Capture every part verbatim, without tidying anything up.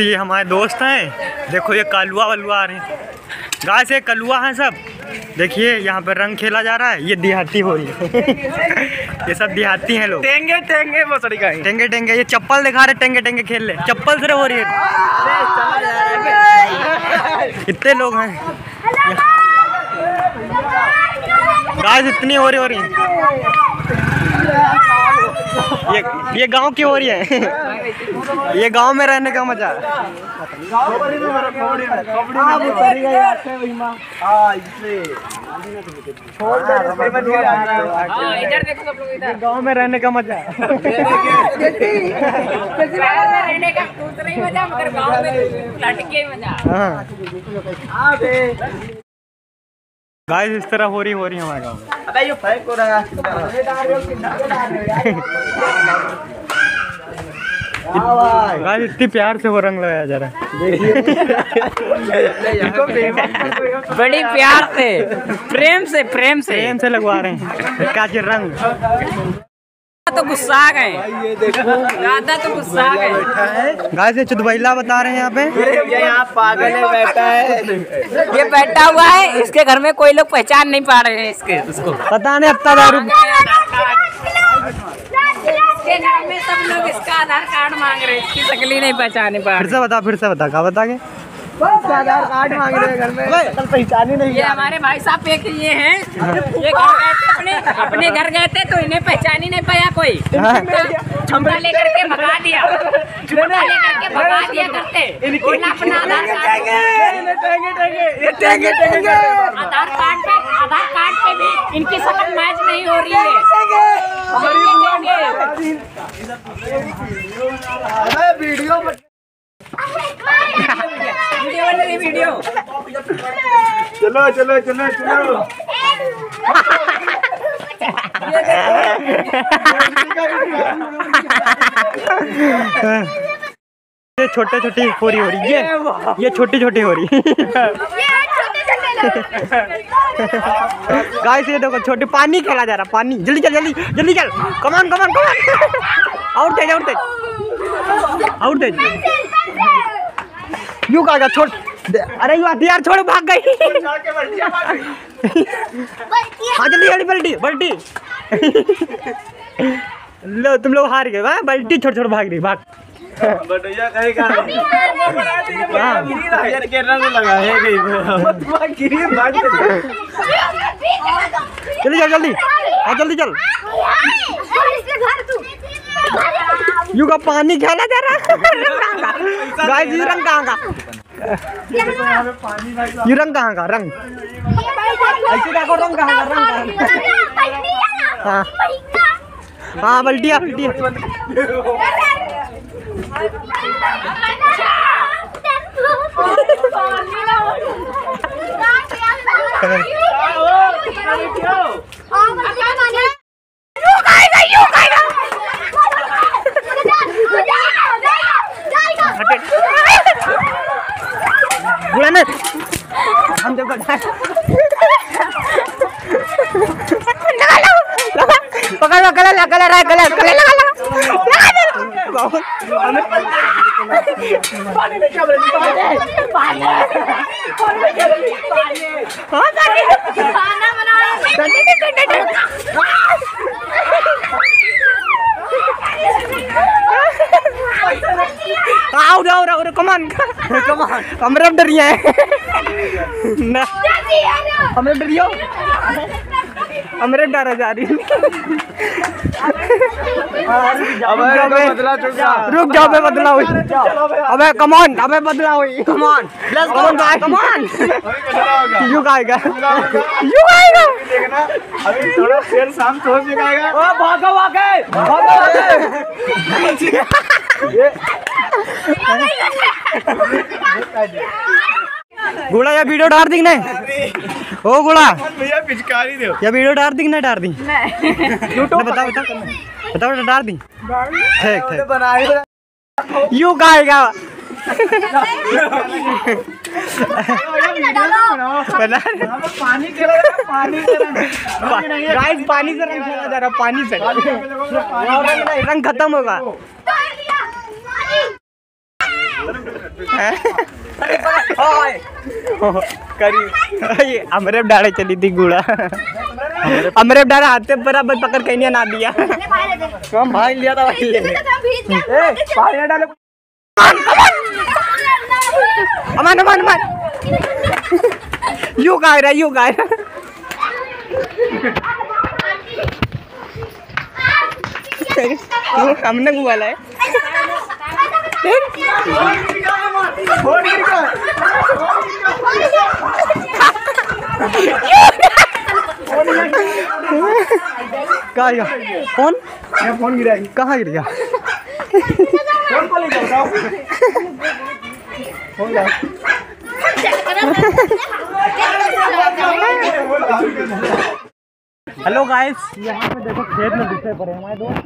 ये हमारे दोस्त हैं, देखो ये कलुआ वलुआ आ रहे हैं गाय से, कलुआ हैं सब। देखिए यहाँ पर रंग खेला जा रहा है, ये देहाती हो रही है ये सब देहाती हैं लोग। टेंगे टेंगे मसड़ी का टेंगे टेंगे ये चप्पल दिखा रहे, टेंगे टेंगे खेल ले, चप्पल से हो रही है। इतने लोग हैं गाइस, इतनी हो रही हो रही ये ये गांव की हो रही है ये गांव में रहने का मजा। गांव में रहने का मजा रहने का मजा मगर गांव में लटके मजा। गाइस इस तरह हो रही हो रही है हमारे गाँव में। अबे ये फेंक हो रहा है गाइस, इतनी प्यार से वो रंग लगाया जा रहा है, बड़ी प्यार से प्रेम से प्रेम से प्रेम से लगवा रहे हैं काचे रंग। तो गुस्सा आ गए, दादा तो गुस्सा आ गए। गाइस ये चुदबैला बता रहे हैं यहाँ पे, यहाँ पागल है बैठा है, ये बैठा हुआ है, इसके घर में कोई लोग पहचान नहीं पा रहे हैं इसके, उसको पता नहीं हफ्ता दारू घर में सब लोग इसका आधार कार्ड मांग रहे हैं, इसकी शक्ल नहीं पहचाने पा रहे। फिर से बता फिर से बता का बता के आधार कार्ड मांग रहे हैं घर में, तो पहचान ही नहीं। ये हमारे भाई साहब एक ये हैं, ये अपने अपने घर गए थे तो इन्हें पहचान ही नहीं पाया कोई, छमरा लेकर के भगा दिया, छमरा लेकर के भगा दिया करते। अपना आधार कार्ड आधार कार्ड पे आधार कार्ड पे भी इनकी शक्ल मैच नहीं हो रही है। वीडियो वीडियो चलो चलो चलो चलो ये छोटे छोटे हो रही हो रही ये ये छोटी छोटी हो रही गाइस ये देखो छोटे पानी खेला जा रहा, पानी जल्दी चल जल्दी जल्दी चल, कमान कमान कमान, और तेज और तेज और तेज यू का का छोड़। अरे यार छोड़, भाग गई जल्दी बल्टी बल्टी लो, तुम लोग हार गए, बल्टी छोड़ छोड़ भाग रही, भाग चली जाओ जल्दी, हाँ जल्दी चल। यू का पानी खेला जा रहा है, रंग कहाँ का ये रंग कहाँ का रंग ऐसे देखो, रंग कहाँ का रंग हाँ हाँ बल्टिया बल्टिया हम जब पकड़ लो गला लगा रहा है, गला गला लगा लगा कमान कमान, हमरे डरिया है ना, हमरे डरियो हमरे डरा जा रही। रुक जाओ बे, बदला हुई अबे कमान, अबे बदला हुई कमान कमान यू आएगा यू आएगा अभी थोड़ा देर शाम छोड़ जाएगा। ओ भागो भागे भागो गुड़ा, या वीडियो डाल दी ओ गुड़ा, भैया पिचकारी दो, या वीडियो डाल दी ना डाल दी बता बता बता डाल दी ठीक ठीक यू गाएगा पानी पानी गाइस पानी से रंग खेला जा रहा, पानी से रंग खत्म होगा। करी ये अमरेब डाले चली थी गुड़ा, अमरेब डाला हाथ से बराबर पकड़ कहीं नहीं ना दिया, हम भाई लिया था भाई ले पानी डाले। अमन अमन अमन यू गा रहा यू गा रहा हमने गुवाला है फोन फोन गिरा कहाँ गिर गया हेलो गाइस यहाँ पे देखो खेत में घुसे पड़े हमारे दोस्त।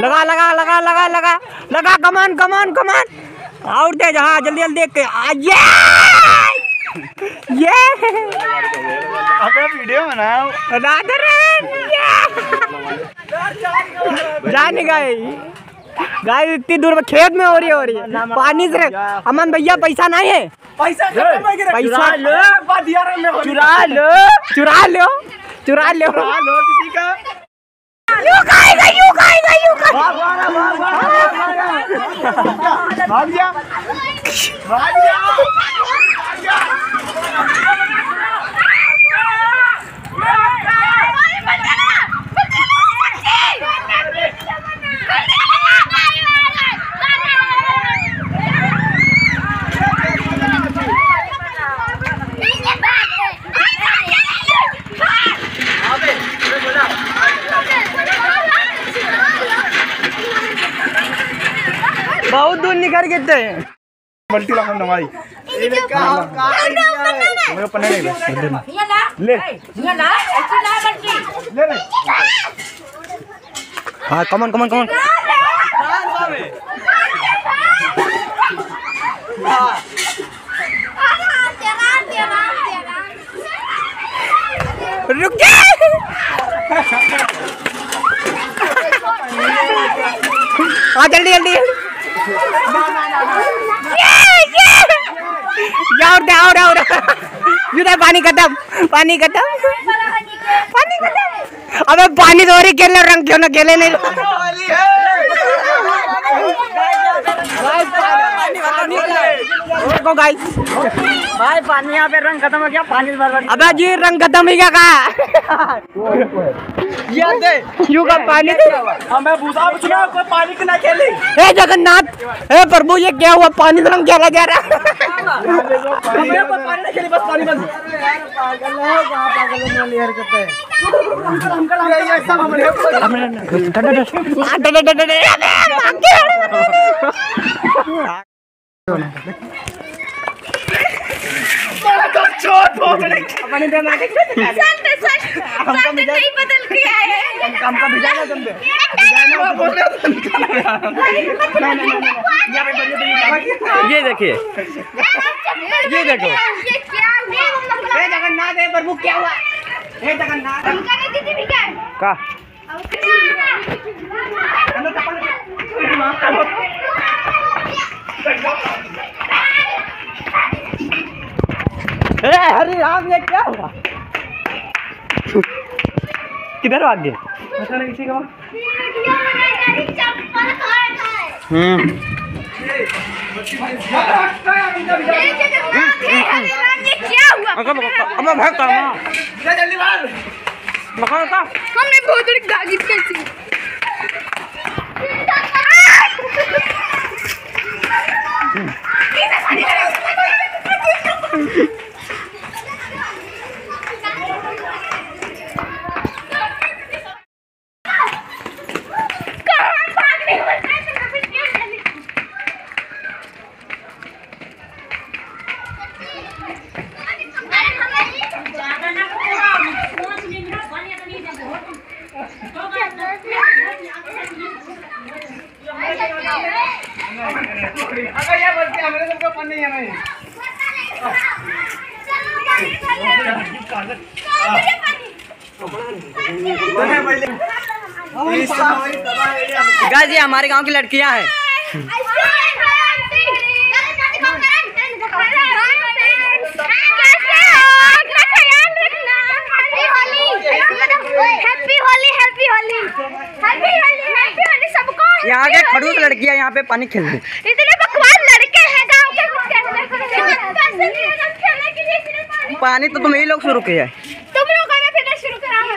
लगा लगा लगा लगा लगा लगा कमान कमान कमान और दे जहाँ जल्दी जल्दी देख के ये ये अपना वीडियो बनाओ जाने गए गाइस इतनी दूर में खेत में हो रही हो रही है पानी से। अमन भैया पैसा नहीं है, पैसा पैसा लो लो चुरा लो चुरा लो चुरा लो किसी का यू खाएगा यू खाएगा यू खाएगा बहुत दूर निकल गए हैं मल्टी लाख नवाई मेरे पन्ने नहीं ले ले ले हां कमन कमन कमन रुक जा जल्दी जल्दी पानी खत्म पानी खत्म पानी खत्म अबे पानी तो रही खेलना रंग क्यों ना खेले नहीं देखो गाइस भाई पानी यहाँ पे रंग खत्म हो गया पानी बर्बाद। अबे जी रंग खत्म ही क्या कहा यू का पानी हमें कोई पानी के ना खेली। हे जगन्नाथ हे प्रभु ये क्या हुआ पानी तो रंग क्या जा रहा है काम का भिजाना तुम पे भिजाना बोल रहे हो तुम का। ये देखिए ये देखो ये क्या है जगन्नाथ है प्रभु क्या हुआ हे जगन्नाथ उनका नहीं दीदी बिगड़ का हम कपल माफ करो हे हरि राम ये क्या हुआ किधर भाग गए पता नहीं किसी का हम्म क्या हुआ अबे भाग कर ना जल्दी मार मकान का हमने बहुत बड़ी गाली कैसी तो अगर ये बोलते हमने तुमको पढ़ नहीं है गाइस, ये हमारे गांव की लड़कियां हैं। यहाँ के खड़ूस लड़कियां यहाँ पे पानी खेल रही हैं। इतने बकवास लड़के हैं गांव के। पानी तो तुम ही लोग शुरू किया है। तुम लोग आना फिर शुरू करा है।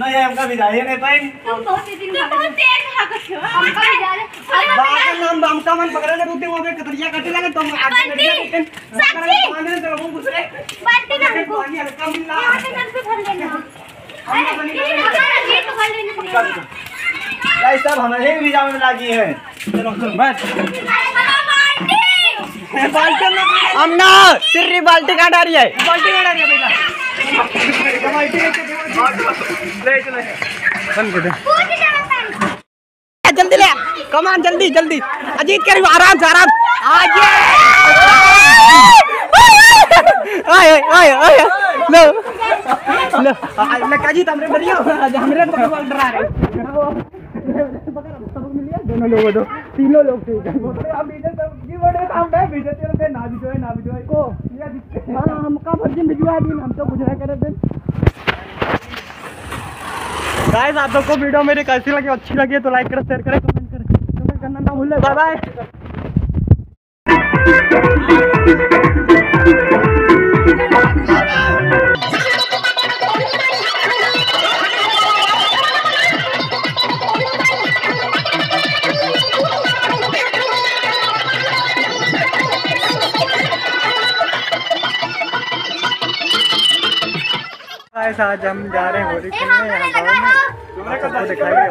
ना ये हमका विदाई नहीं पाई। तुम बहुत तेज भागते हो। हमका विदाई। बाहर नाम हमका मन पकड़ने बोलते हो, हमें कतरिया काटे लगे तुम आगे लड़के। साक्षी। बांटे ना हमको। यहाँ पे नल पे भर लेना। गाइस सब हमारे ही विदाई में लगी है। बस बाल्टी में हम ना सिर्फ बाल्टी का डाल रही है। बाल्टी का डाल रही है बेटा। बाल्टी लेके ले चले बंद कर दे। जल्दी ले कमान, जल्दी जल्दी अजीत के आराम से आराम। आगे आए आए आए लो लो लकाजीत हमरे बढ़िया हमरे पकड़ डरा रहे दोनों लोगों दो तीनों लोग थे। हम बीजे सब की बड़े काम है, बीजे तेरे पे ना भी जो है ना भी जो है को ये दिखते हैं। हां हमका भजन भिजवा दिन हम तो गुजरा करे थे। गाइस आप लोग को वीडियो मेरी कैसी लगी, अच्छी लगी तो लाइक करें, शेयर करें, कमेंट करें, कमेंट करना ना भूलें। Bye bye. आज हम जा रहे हैं होली खेलने यहाँ गाँव में, आपको दिखाएंगे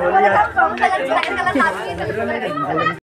होली आज।